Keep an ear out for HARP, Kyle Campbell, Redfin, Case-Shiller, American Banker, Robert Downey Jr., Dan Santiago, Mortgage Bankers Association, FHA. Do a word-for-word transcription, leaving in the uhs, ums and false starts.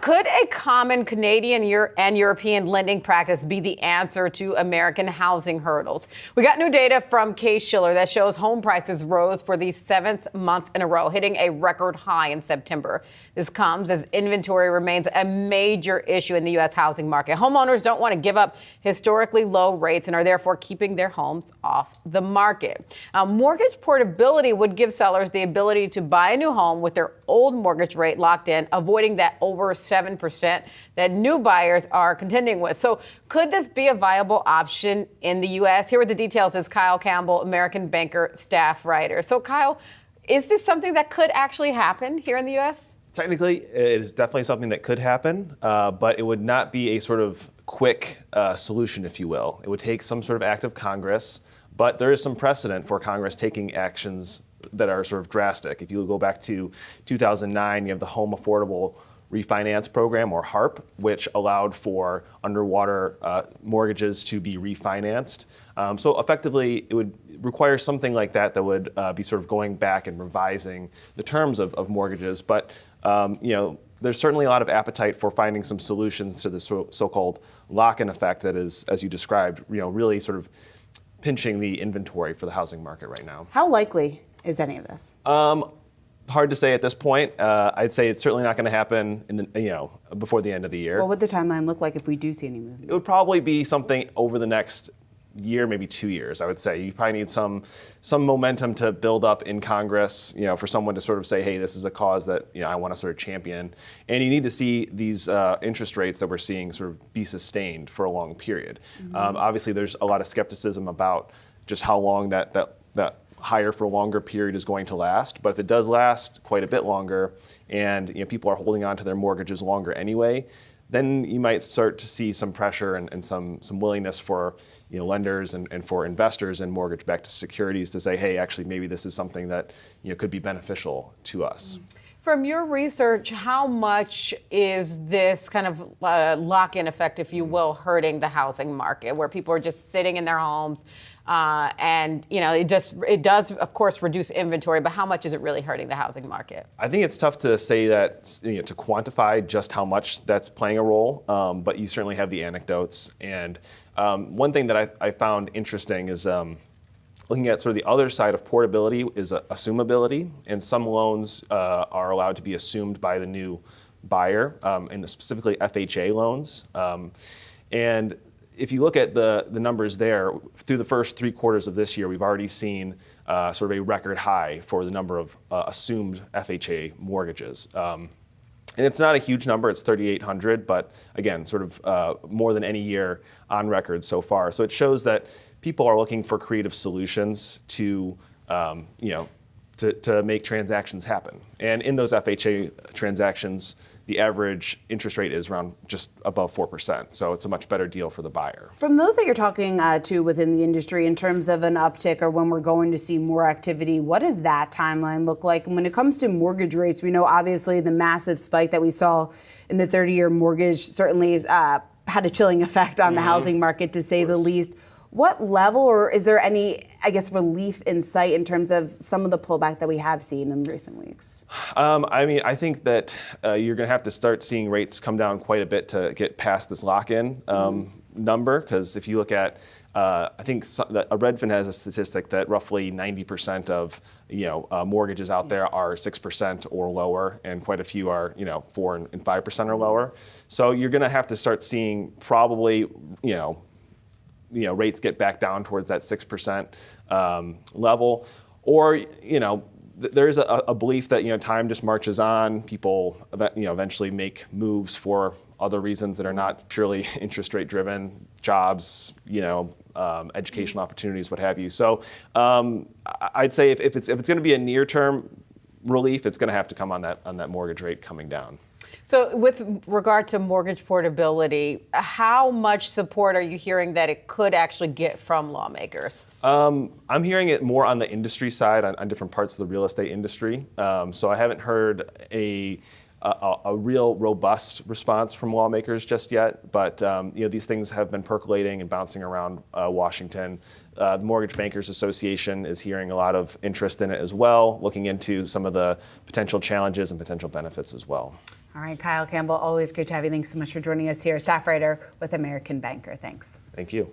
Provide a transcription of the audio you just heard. Could a common Canadian and European lending practice be the answer to American housing hurdles? We got new data from Case-Shiller that shows home prices rose for the seventh month in a row, hitting a record high in September. This comes as inventory remains a major issue in the U S housing market. Homeowners don't want to give up historically low rates and are therefore keeping their homes off the market. Uh, mortgage portability would give sellers the ability to buy a new home with their old mortgage rate locked in, avoiding that over seven percent that new buyers are contending with. So could this be a viable option in the U S? Here with the details is Kyle Campbell, American Banker staff writer. So Kyle, is this something that could actually happen here in the U S? Technically, it is definitely something that could happen, uh, but it would not be a sort of quick uh, solution, if you will. It would take some sort of act of Congress, but there is some precedent for Congress taking actions that are sort of drastic. If you go back to two thousand nine, you have the Home Affordable Refinance Program, or HARP, which allowed for underwater uh, mortgages to be refinanced. Um, so effectively, it would require something like that that would uh, be sort of going back and revising the terms of, of mortgages. But um, you know, there's certainly a lot of appetite for finding some solutions to this so-called lock-in effect that is, as you described, you know, really sort of pinching the inventory for the housing market right now. How likely is any of this? Um, Hard to say at this point. Uh, I'd say it's certainly not going to happen in the, you know, before the end of the year. What would the timeline look like if we do see any movement? It would probably be something over the next year, maybe two years. I would say you probably need some some momentum to build up in Congress, you know, for someone to sort of say, hey, this is a cause that, you know, I want to sort of champion. And you need to see these uh, interest rates that we're seeing sort of be sustained for a long period. Mm-hmm. um, obviously, there's a lot of skepticism about just how long that that that. higher for a longer period is going to last, but if it does last quite a bit longer, and you know, people are holding on to their mortgages longer anyway, then you might start to see some pressure and, and some some willingness for, you know, lenders and, and for investors in mortgage-backed securities to say, hey, actually maybe this is something that, you know, could be beneficial to us. From your research, how much is this kind of uh, lock-in effect, if you will, hurting the housing market, where people are just sitting in their homes? Uh, and, you know, it just, it does, of course, reduce inventory, but how much is it really hurting the housing market? I think it's tough to say that, you know, to quantify just how much that's playing a role, um, but you certainly have the anecdotes. And um, one thing that I, I found interesting is um, looking at sort of the other side of portability is uh, assumability, and some loans uh, are allowed to be assumed by the new buyer, um, and specifically F H A loans. Um, and if you look at the, the numbers there, through the first three quarters of this year, we've already seen uh, sort of a record high for the number of uh, assumed F H A mortgages. Um, and it's not a huge number, it's thirty-eight hundred, but again, sort of uh, more than any year on record so far. So it shows that people are looking for creative solutions to, um, you know, to, to make transactions happen. And in those F H A transactions, the average interest rate is around just above four percent. So it's a much better deal for the buyer. From those that you're talking uh, to within the industry in terms of an uptick or when we're going to see more activity, what does that timeline look like? And when it comes to mortgage rates, we know obviously the massive spike that we saw in the thirty-year mortgage certainly is, uh, had a chilling effect on mm-hmm. the housing market, to say the least. What level, or is there any, I guess, relief in sight in terms of some of the pullback that we have seen in recent weeks? Um, I mean, I think that uh, you're going to have to start seeing rates come down quite a bit to get past this lock-in um, mm-hmm. number, because if you look at, uh, I think so, the, Redfin has a statistic that roughly ninety percent of, you know, uh, mortgages out yeah. there are six percent or lower, and quite a few are, you know, four and five percent or lower. So you're going to have to start seeing probably, you know, you know, rates get back down towards that six percent um, level. Or, you know, th there is a, a belief that, you know, time just marches on. People, you know, eventually make moves for other reasons that are not purely interest rate driven, jobs, you know, um, educational opportunities, what have you. So um, I'd say if, if it's, if it's going to be a near term relief, it's going to have to come on that, on that mortgage rate coming down. So with regard to mortgage portability, how much support are you hearing that it could actually get from lawmakers? Um, I'm hearing it more on the industry side, on, on different parts of the real estate industry. Um, so I haven't heard a, a, a real robust response from lawmakers just yet. But um, you know, these things have been percolating and bouncing around uh, Washington. Uh, the Mortgage Bankers Association is hearing a lot of interest in it as well, looking into some of the potential challenges and potential benefits as well. All right, Kyle Campbell, always great to have you. Thanks so much for joining us here. Staff writer with American Banker. Thanks. Thank you.